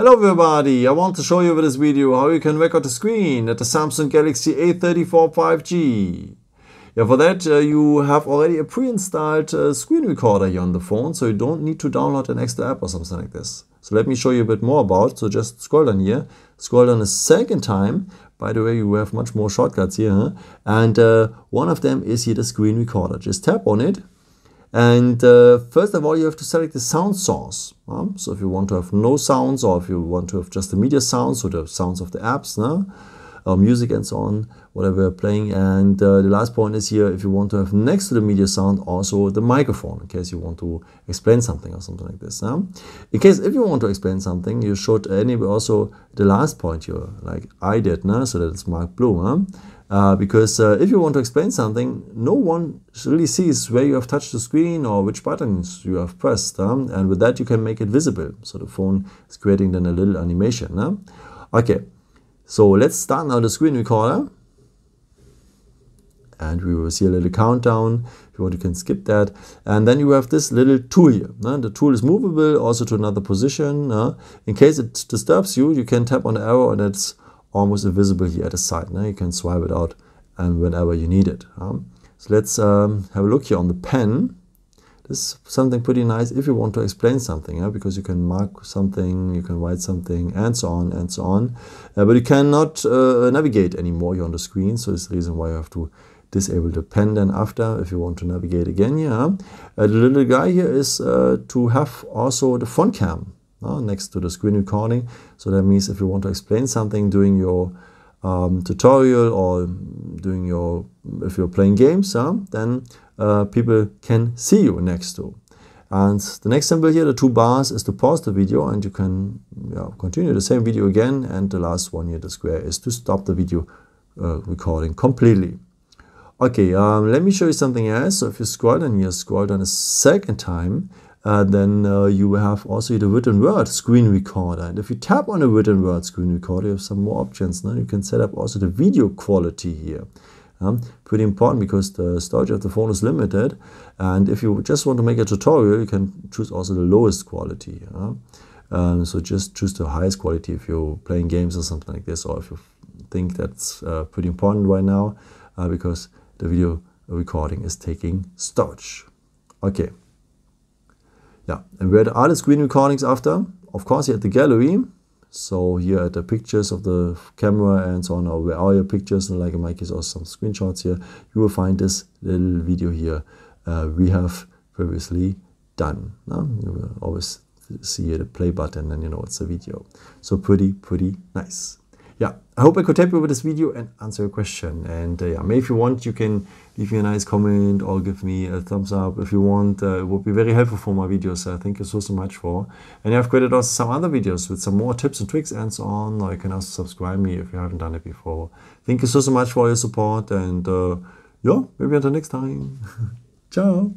Hello everybody, I want to show you with this video how you can record the screen at the Samsung Galaxy A34 5G. Yeah, for that you have already a pre-installed screen recorder here on the phone, so you don't need to download an extra app or something like this. So let me show you a bit more about it. So just scroll down here, scroll down a second time. By the way, you have much more shortcuts here, huh? And one of them is here the screen recorder. Just tap on it. And first of all, you have to select the sound source. So if you want to have no sounds, or if you want to have just the media sounds, so the sounds of the apps, or music and so on, whatever you're playing. And the last point is here, if you want to have next to the media sound also the microphone, in case you want to explain something or something like this. In case if you want to explain something, you should enable also the last point here, like I did, so that it's marked blue. Because if you want to explain something, no one really sees where you have touched the screen or which buttons you have pressed. And with that, you can make it visible. So the phone is creating then a little animation. Okay, so let's start now the screen recorder. And we will see a little countdown. If you want, you can skip that. And then you have this little tool here. The tool is movable also to another position. In case it disturbs you, you can tap on the arrow and it's almost invisible here at the side. Now you can swipe it out and whenever you need it. So let's have a look here on the pen. This is something pretty nice if you want to explain something, because you can mark something, you can write something, and so on and so on. But you cannot navigate anymore here on the screen, so it's the reason why you have to disable the pen then after if you want to navigate again. The little guy here is to have also the phone cam next to the screen recording. So that means if you want to explain something during your tutorial or during your, if you're playing games, then people can see you next to. And the next symbol here, the two bars, is to pause the video, and you can continue the same video again. And the last one here, the square, is to stop the video recording completely. Okay, let me show you something else. So if you scroll down here, scroll down a second time, then you have also the written word screen recorder. And if you tap on the written word screen recorder, you have some more options. You can set up also the video quality here. Pretty important because the storage of the phone is limited. And if you just want to make a tutorial, you can choose also the lowest quality. So just choose the highest quality if you're playing games or something like this, or if you think that's pretty important right now, because the video recording is taking storage. Okay. Yeah, and where are the screen recordings after? Of course, here at the gallery. So here at the pictures of the camera and so on, or where are your pictures, and like in my case also some screenshots here, you will find this little video here we have previously done. You will always see here the play button, and you know it's a video. So pretty nice. Yeah, I hope I could help you with this video and answer your question. And yeah, maybe if you want, you can leave me a nice comment or give me a thumbs up if you want. It would be very helpful for my videos. Thank you so much for. And I've created also some other videos with some more tips and tricks and so on. Or you can also subscribe me if you haven't done it before. Thank you so much for your support. And yeah, maybe until next time. Ciao.